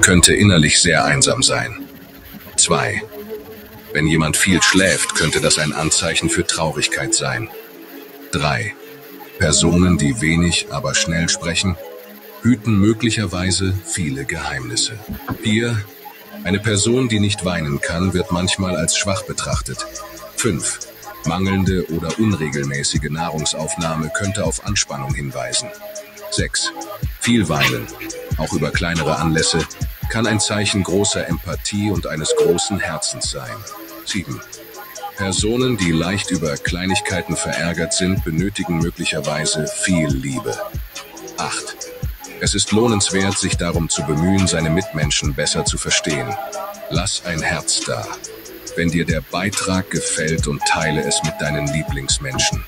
könnte innerlich sehr einsam sein. 2. Wenn jemand viel schläft, könnte das ein Anzeichen für Traurigkeit sein. 3. Personen, die wenig, aber schnell sprechen, hüten möglicherweise viele Geheimnisse. 4. Eine Person, die nicht weinen kann, wird manchmal als schwach betrachtet. 5. Mangelnde oder unregelmäßige Nahrungsaufnahme könnte auf Anspannung hinweisen. 6. Viel weinen, auch über kleinere Anlässe, kann ein Zeichen großer Empathie und eines großen Herzens sein. 7. Personen, die leicht über Kleinigkeiten verärgert sind, benötigen möglicherweise viel Liebe. 8. Es ist lohnenswert, sich darum zu bemühen, seine Mitmenschen besser zu verstehen. Lass ein Herz da. Wenn dir der Beitrag gefällt und teile es mit deinen Lieblingsmenschen.